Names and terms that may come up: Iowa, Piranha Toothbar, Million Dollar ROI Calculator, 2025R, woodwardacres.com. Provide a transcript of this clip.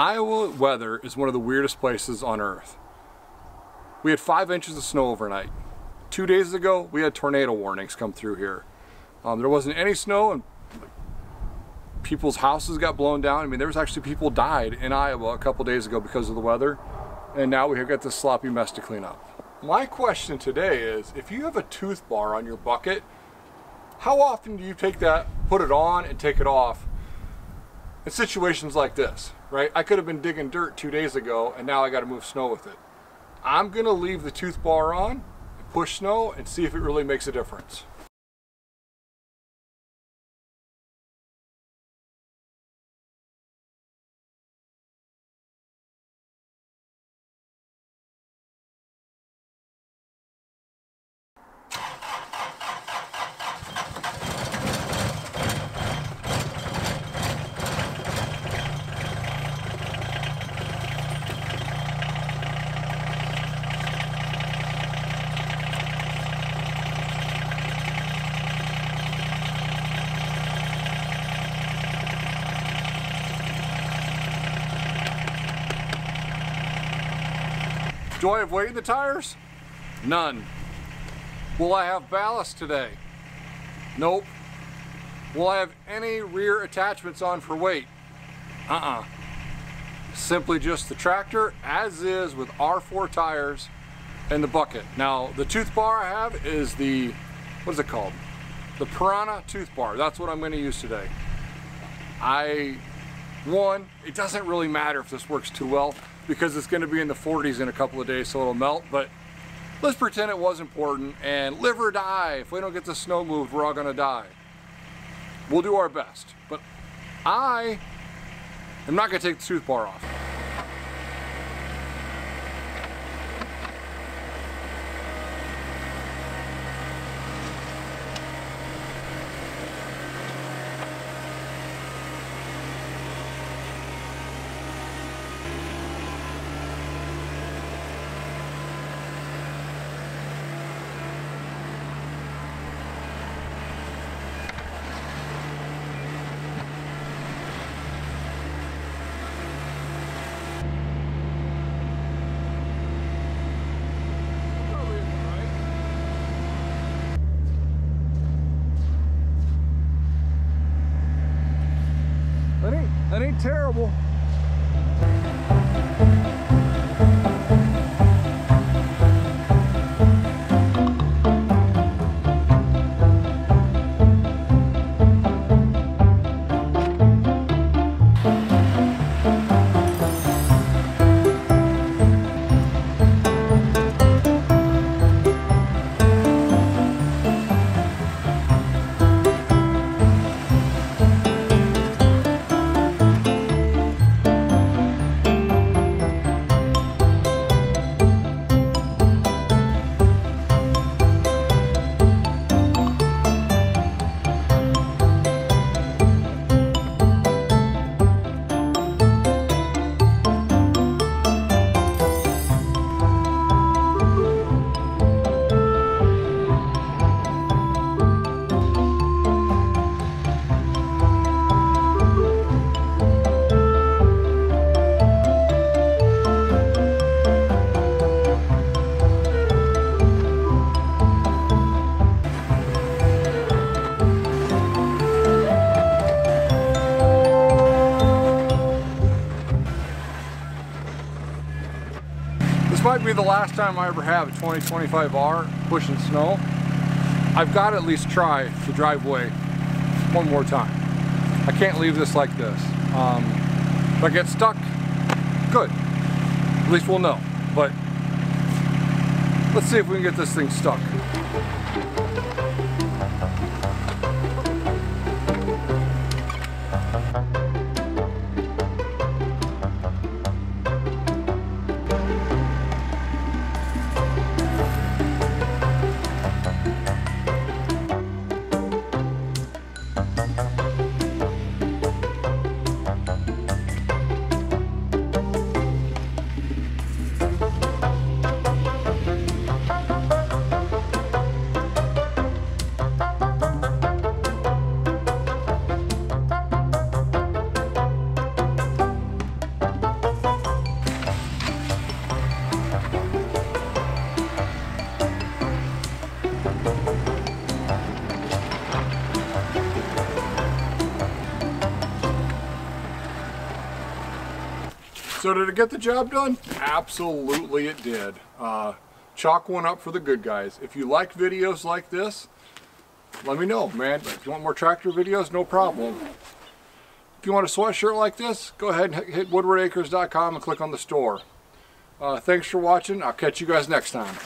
Iowa weather is one of the weirdest places on earth. We had 5 inches of snow overnight. 2 days ago, we had tornado warnings come through here. There wasn't any snow and people's houses got blown down. I mean, there was actually people died in Iowa a couple days ago because of the weather. And now we've got this sloppy mess to clean up. My question today is, if you have a tooth bar on your bucket, how often do you take that, put it on and take it off in situations like this, right? I could have been digging dirt 2 days ago and now I got to move snow with it. I'm going to leave the tooth bar on, push snow, and see if it really makes a difference. Do I have weight in the tires? None. Will I have ballast today? Nope. Will I have any rear attachments on for weight? Simply just the tractor as is with R4 tires and the bucket. Now the tooth bar I have is the, what is it called? The Piranha Toothbar. That's what I'm going to use today. It doesn't really matter if this works too well, because it's going to be in the 40s in a couple of days, so it'll melt, but let's pretend it was important and live or die. If we don't get the snow moved, we're all going to die. We'll do our best, but I am not going to take the tooth bar off. That ain't terrible. This might be the last time I ever have a 2025R pushing snow. I've got to at least try the driveway one more time. I can't leave this like this. If I get stuck, good. At least we'll know. But let's see if we can get this thing stuck. So did it get the job done? Absolutely it did. Chalk one up for the good guys. If you like videos like this, let me know, man. If you want more tractor videos, no problem. If you want a sweatshirt like this, go ahead and hit woodwardacres.com and click on the store. Thanks for watching. I'll catch you guys next time.